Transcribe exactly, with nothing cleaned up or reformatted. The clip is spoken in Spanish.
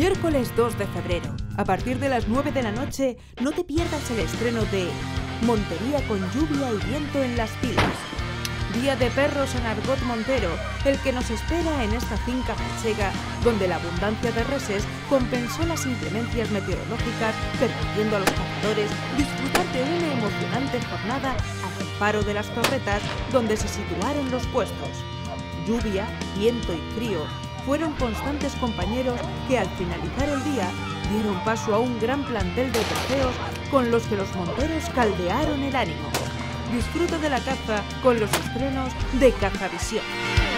miércoles dos de febrero, a partir de las nueve de la noche, no te pierdas el estreno de Montería con lluvia y viento en las pilas. Día de perros en Argot Montero, el que nos espera en esta finca manchega, donde la abundancia de reses compensó las inclemencias meteorológicas, permitiendo a los cazadores disfrutar de una emocionante jornada al amparo de las torretas donde se situaron los puestos. Lluvia, viento y frío fueron constantes compañeros que al finalizar el día dieron paso a un gran plantel de trofeos con los que los monteros caldearon el ánimo. Disfruta de la caza con los estrenos de Cazavisión.